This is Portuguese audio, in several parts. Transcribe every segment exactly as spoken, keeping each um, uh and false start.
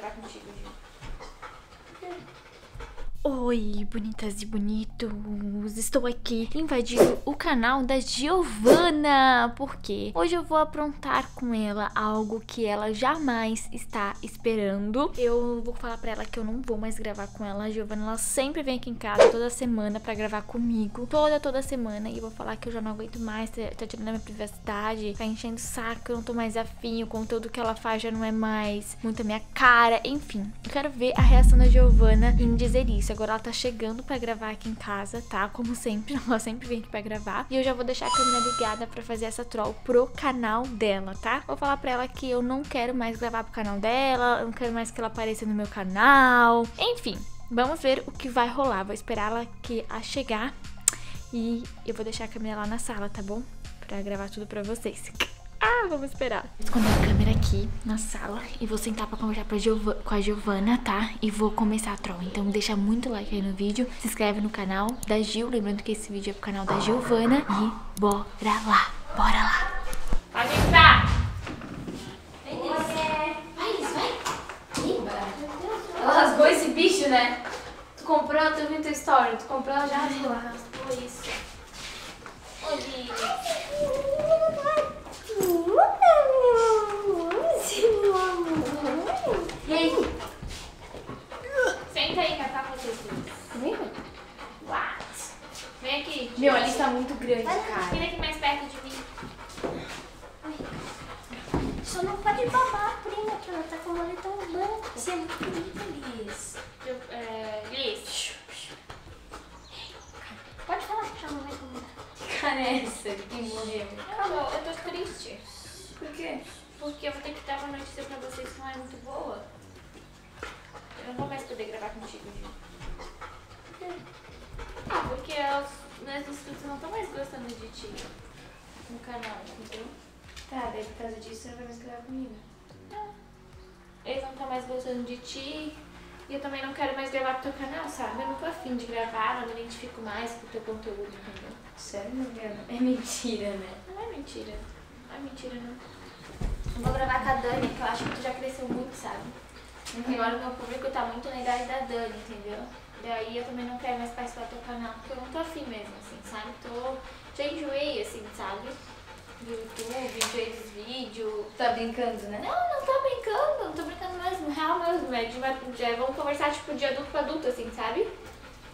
gravar contigo, Gil. Oi, bonitas e bonitos, estou aqui invadindo o canal da Giovana, porque hoje eu vou aprontar com ela algo que ela jamais está esperando. Eu vou falar pra ela que eu não vou mais gravar com ela. A Giovana, ela sempre vem aqui em casa toda semana pra gravar comigo, toda, toda semana, e eu vou falar que eu já não aguento mais, tá tirando a minha privacidade, tá enchendo o saco, eu não tô mais afim, o conteúdo que ela faz já não é mais muito a minha cara, enfim. Eu quero ver a reação da Giovana em dizer isso. Agora ela tá chegando pra gravar aqui em casa, tá? Como sempre, ela sempre vem aqui pra gravar. E eu já vou deixar a câmera ligada pra fazer essa troll pro canal dela, tá? Vou falar pra ela que eu não quero mais gravar pro canal dela, eu não quero mais que ela apareça no meu canal. Enfim, vamos ver o que vai rolar. Vou esperar ela que a chegar e eu vou deixar a câmera lá na sala, tá bom? Pra gravar tudo pra vocês. Ah, vamos esperar. Vou esconder a câmera aqui na sala e vou sentar pra conversar pra Giova- com a Giovana, tá? E vou começar a troll. Então deixa muito like aí no vídeo, se inscreve no canal da Gil, lembrando que esse vídeo é pro canal da Giovana. E bora lá, bora lá. Pode entrar. Vai, Liz, vai. Vai. Ela rasgou esse bicho, né? Tu comprou, eu tô vendo tua história. Tu comprou, ela já rasgou. Ela rasgou isso. Ô, Liz. E aí? Senta aí, catar com vocês dois. What? Vem aqui. Meu, ali tá muito grande, cara. Vem aqui mais perto de mim. Só não pode babar a prima, que ela tá com o olho tão branco. Você é muito bonita, Liz. Eu, é, Liz. Pode falar que ela não vai comer. Cara, essa que morreu. Acabou, eu tô triste. Por quê? Porque eu vou ter que dar uma notícia pra vocês que não é muito boa. Eu não vou mais poder gravar contigo, Gil. Por quê? Ah, porque os meus inscritos não estão mais gostando de ti no canal, entendeu? Tá, daí por causa disso você não vai mais gravar comigo. Não. Eles não estão mais gostando de ti e eu também não quero mais gravar pro teu canal, sabe? Eu não tô afim de gravar, não me identifico mais com o teu conteúdo, entendeu? Sério, Morgana? É mentira, né? Não é mentira. Não é mentira, não. Eu vou gravar com a Dani, que eu acho que tu já cresceu muito, sabe? Uhum. Agora o meu público tá muito na idade da Dani, entendeu? Daí eu também não quero mais participar do teu canal, porque eu não tô afim mesmo, assim, sabe? Tô... Já enjoei, assim, sabe? Do YouTube, enjoei dos vídeos. Tá brincando, né? Não, não tô brincando, não tô brincando mesmo, real mesmo, é de... Vamos conversar, tipo, de adulto pra adulto, assim, sabe?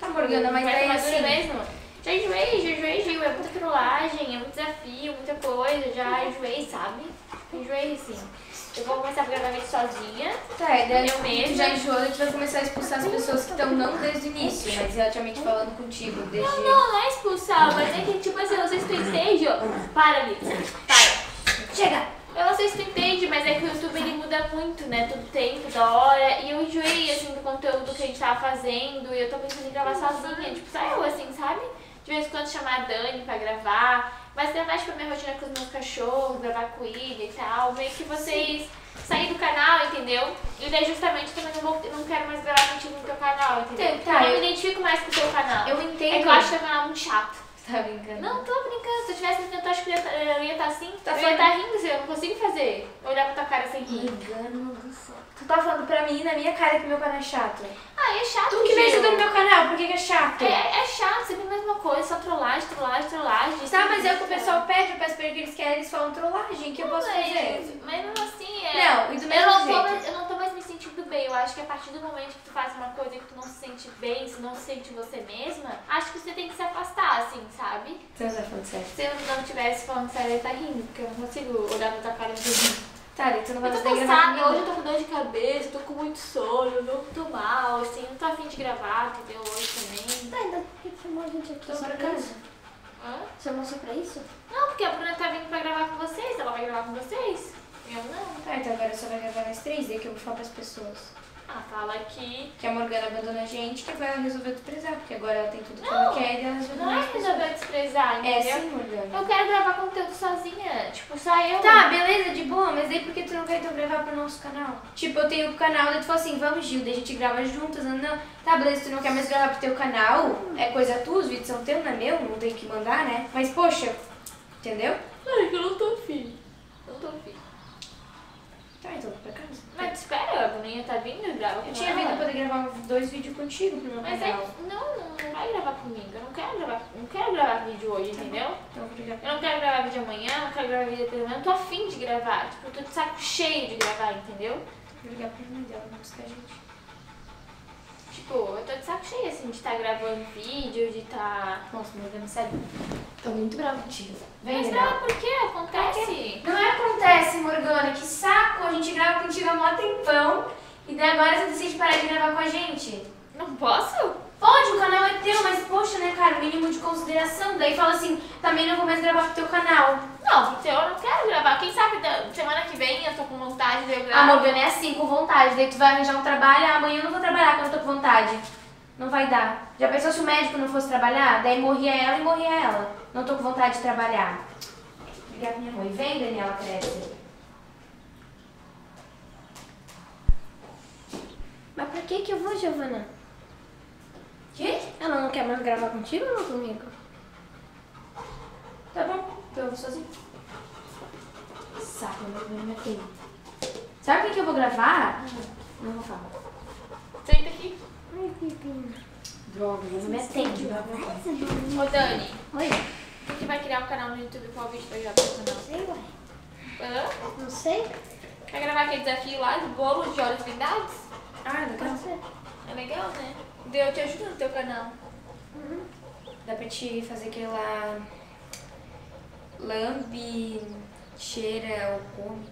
Tá, Morgana, mas é assim mesmo. Já enjoei, já enjoei, Gil, é muita trollagem, é muito desafio, muita coisa, já enjoei, sabe? Enjoei, sim. Eu vou começar a gravar vídeo sozinha. Tá, é, daí eu mesmo. Já enjoou, a gente vai começar a expulsar as pessoas que estão não desde o início, mas relativamente falando contigo. Desde... Não, não, não é expulsar, mas é que tipo assim, eu não sei se tu entende, ó. Para, Liz. Para. Chega. Eu não sei se tu entende, mas é que o YouTube ele muda muito, né? Todo tempo, da hora. E eu enjoei, assim, do conteúdo que a gente tava fazendo. E eu tô pensando em gravar sozinha. Tipo, só eu, assim, sabe? De vez em quando chamar a Dani pra gravar. Mas gravar, tipo, a minha rotina com os meus cachorros, gravar com ele e tal, meio que vocês saírem do canal, entendeu? E daí justamente também não, vou, não quero mais gravar contigo no teu canal, entendeu? Tá, eu não me identifico mais com o teu canal. Eu entendo. É que eu acho o teu canal muito chato. Você tá brincando? Não, tô brincando. Se eu tivesse brincando, eu acho que eu ia estar assim. Tá, eu ia estar rindo, eu não consigo fazer. Olhar pra tua cara sem rir. Engano do céu. Tu tá falando pra mim, na minha cara, que meu canal é chato. Ah, é chato. Tu que me ajuda no meu canal, por que é chato? É, é chato, sempre a mesma coisa, só trollagem, trollagem, trollagem. Tá, mas é o que o pessoal pede, eu peço pra eles que eles querem, eles falam trollagem, que eu posso fazer. Mas mesmo assim, é... Não, e do mesmo jeito. Eu não tô mais me sentindo bem, eu acho que a partir do momento que tu faz uma coisa que tu não se sente bem, se não se sente você mesma, acho que você tem que se afastar, assim, sabe? Você não tá falando sério. Se eu não estivesse falando sério, eu ia estar rindo, porque eu não consigo olhar na tua cara e rir. Tá, então não vai fazer gravar. Eu tô cansada, hoje eu tô com dor de cabeça, tô com muito sono, não tô mal, assim, não tô afim de gravar, entendeu? Hoje também. Tá, ainda por que chamou a gente aqui? Tô pra casa. Hã? Você almoçou pra isso? Não, porque a Bruna tá vindo pra gravar com vocês, ela vai gravar com vocês. Eu não. Tá, então agora só vai gravar nas três, daí que eu vou falar pras pessoas. Ah, fala aqui. Que a Morgana abandona a gente, que agora ela resolveu desprezar, porque agora ela tem tudo que não, ela quer e ela resolveu. Não é resolver desprezar, entendeu? É sim, Morgana. Eu quero gravar conteúdo sozinha, tipo, só eu. Tá, beleza, de boa, mas aí por que tu não quer então gravar pro nosso canal? Tipo, eu tenho o canal, daí tu fala assim, vamos, Gil, daí a gente grava juntas, não, não. Tá, beleza, tu não quer mais gravar pro teu canal, hum. É coisa tua, os vídeos são teus, não é meu, não tem que mandar, né? Mas, poxa, entendeu? Não, é que eu não tô afim. Não tô afim. Tá, então vou pra casa. Mas espera, a Bruninha tá vindo. Eu tinha ela. vindo poder gravar dois vídeos contigo pro meu mas canal. Mas é, não, não, não vai gravar comigo. Eu não quero gravar, não quero gravar vídeo hoje, tá entendeu? Então, eu não quero gravar vídeo amanhã, não quero gravar vídeo depois amanhã. Eu tô afim de gravar. Tipo, eu tô de saco cheio de gravar, entendeu? Vou ligar pra irmã dela, não buscar a gente. Tipo, eu tô de saco cheio, assim, de estar gravando vídeo, de estar... Nossa, meu Deus, sério. Tô muito brava contigo. Mas brava por quê? Acontece. Não é acontece, Morgana. Que saco. A gente grava contigo há mó tempão. E daí agora você decide parar de gravar com a gente. Não posso? Pode, o canal é teu, mas poxa, né, cara? O mínimo de consideração. Daí fala assim, também não vou mais gravar pro teu canal. Não, porque eu não quero gravar. Quem sabe semana que vem eu tô com vontade de eu gravar. A Morgana é assim, com vontade. Daí tu vai arranjar um trabalho, ah, amanhã eu não vou trabalhar quando eu tô com vontade. Não vai dar. Já pensou se o médico não fosse trabalhar? Daí morria ela e morria ela. Não tô com vontade de trabalhar. Obrigada, minha mãe. Vem, Daniela Kretzer. Mas pra que que eu vou, Giovana? Que? Ela não quer mais gravar contigo ou não comigo? Tá bom, então eu vou sozinha. Saco, meu Deus, minha filha. Sabe o que eu vou gravar? Não vou falar. Senta aqui. Ai, Pipinha. Droga, não me atende. Ô, Dani. Oi. Tu que vai criar um canal no YouTube, qual vídeo vai gravar no canal? Sei, ué. Hã? Não sei. Vai gravar aquele desafio lá do bolo de olhos blindados? Ah, legal. É legal, né? Eu te ajudo no teu canal. Uhum. Dá pra te fazer aquele lá... Lambe... Cheira ou come.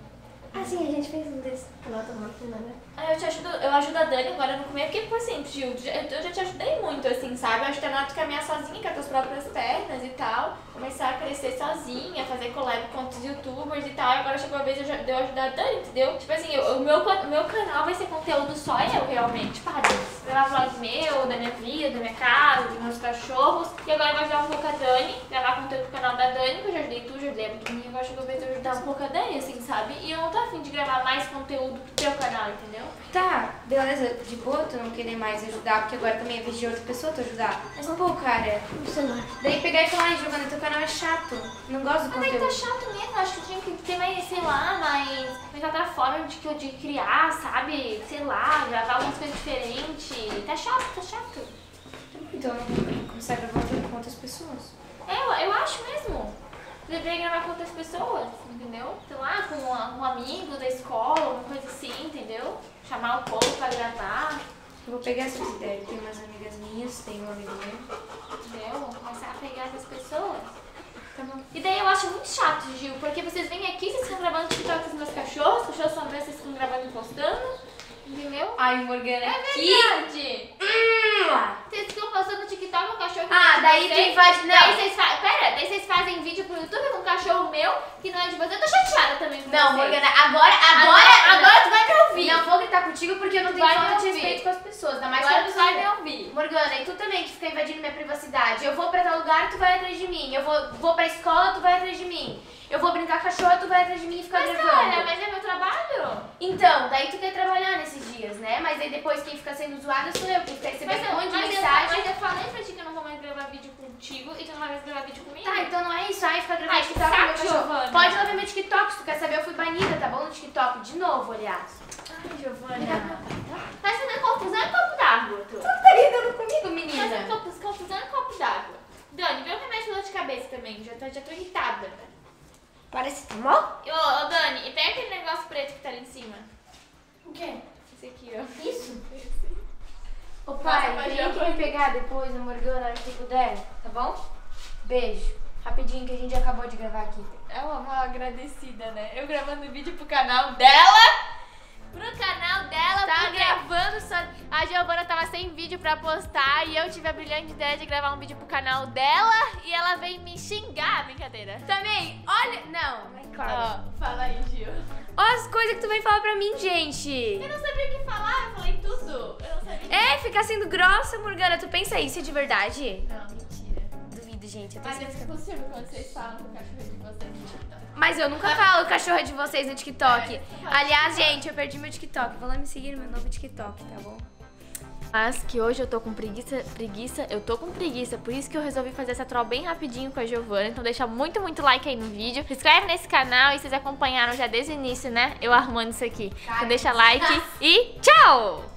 Ah, sim, a gente fez um desse lá tomando né? Ah, eu te ajudo... Eu ajudo a Dani agora no comer, porque, por exemplo, Gil, eu já te ajudei muito, assim, sabe? Eu acho que ela tu caminhar sozinha com as tuas próprias pernas e tal. Começar a crescer sozinha, fazer collab com outros youtubers e tal. E agora chegou a vez de eu ajudar a Dani, entendeu? Tipo assim, eu, o meu, meu canal vai ser conteúdo só eu, realmente, para gravar vlog meu, da minha vida, da minha casa, dos meus cachorros. E agora vai ajudar um pouco a Dani, gravar conteúdo pro canal da Dani, que eu já ajudei tu, já ajudei a pequenininha. Agora chegou a vez de eu ajudar um pouco a Dani, assim, sabe? E eu não tô afim de gravar mais conteúdo pro teu canal, entendeu? Tá, beleza. De boa tu não querer mais ajudar, porque agora também é vez de outra pessoa tu ajudar. Mas um pouco, cara. No celular. Daí pegar e falar, ai, Giovana, teu canal é chato. Não gosto do conteúdo. Mas é que tá chato mesmo. Acho que tinha que ter mais, sei lá, mais... Mas outra forma de, de criar, sabe? Sei lá, gravar algumas coisas diferentes. Tá chato, tá chato. Então, começar a gravar com outras pessoas. É, eu, eu acho mesmo. Eu deveria gravar com outras pessoas, entendeu? Sei lá, com um, um amigo da escola, uma coisa assim, entendeu? Chamar o povo pra gravar. Eu vou pegar essas ideias, tem umas amigas minhas, tem um amigo meu. Entendeu? Vou começar a pegar essas pessoas. Tá bom. E daí eu acho muito chato, Gil, porque vocês vêm aqui, vocês ficam gravando TikTok com os meus cachorros, os cachorros são meus, vocês ficam gravando e postando, entendeu? Ai, Morgana, é verdade! Hum. Vocês ficam postando TikTok com o cachorro. Ah, daí tu invade, não. Daí vocês fa... Pera, daí vocês fazem vídeo pro YouTube com um cachorro meu, que não é de você. Eu tô chateada também com não, vocês. Não, Morgana, agora, agora, agora, agora tu vai me ouvir. Não vou gritar contigo porque eu não tenho falta de respeito com as pessoas. Não, mas agora tu vai me ouvir. Morgana, e tu também que fica invadindo minha privacidade. Eu vou pra tal lugar, tu vai atrás de mim. Eu vou, vou pra escola, tu vai atrás de mim. Eu vou brincar com a cachorra, tu vai atrás de mim e fica gravando. Mas cara, mas é meu trabalho. Então, daí tu quer trabalhar nesses dias, né? Mas aí depois quem fica sendo zoada sou eu, porque recebeu um monte de mas mensagem. Eu, mas eu falei pra ti que eu não vou mais gravar vídeo contigo e tu não vai mais gravar vídeo comigo. Tá, então não é isso. Aí fica gravando TikTok com meu cachorro. Pode lá ver meu TikTok, se tu quer saber, eu fui banida, tá bom? No TikTok, de novo, aliás. Ai, Giovana. Tá sendo confusão e copo d'água, tu. Tu não tá lidando comigo, menina. Tá sendo confusão e copo d'água. Dani, vê o remédio de dor de cabeça também, já tô, já tô irritada. Parece que tomou? Ô, Dani, pega aquele negócio preto que tá ali em cima. O quê? Esse aqui, ó. Isso? Ô, pai, vem aqui me pegar depois, a Morgana, na hora que puder, tá bom? Beijo. Rapidinho, que a gente acabou de gravar aqui. É uma mal agradecida, né? Eu gravando vídeo pro canal dela... Pro canal dela, tá gravando só... A Giovana tava sem vídeo pra postar e eu tive a brilhante ideia de gravar um vídeo pro canal dela e ela veio me xingar, brincadeira. Também, olha... Não, é claro. Ó, fala aí, Gil. Olha as coisas que tu vem falar pra mim, gente. Eu não sabia o que falar, eu falei tudo. Eu não sabia. É, ficar sendo grossa, Morgana. Tu pensa isso, é de verdade? Não, mentira. Duvido, gente. Eu tô Mas eu fico possível quando vocês falam com o cachorro de vocês. Mas eu nunca falo cachorro de vocês no TikTok. Aliás, gente, eu perdi meu TikTok. Vou lá me seguir no meu novo TikTok, tá bom? Mas que hoje eu tô com preguiça, preguiça, eu tô com preguiça, por isso que eu resolvi fazer essa troll bem rapidinho com a Giovana. Então deixa muito, muito like aí no vídeo. Se inscreve nesse canal e vocês acompanharam já desde o início, né? Eu armando isso aqui. Então deixa like e tchau!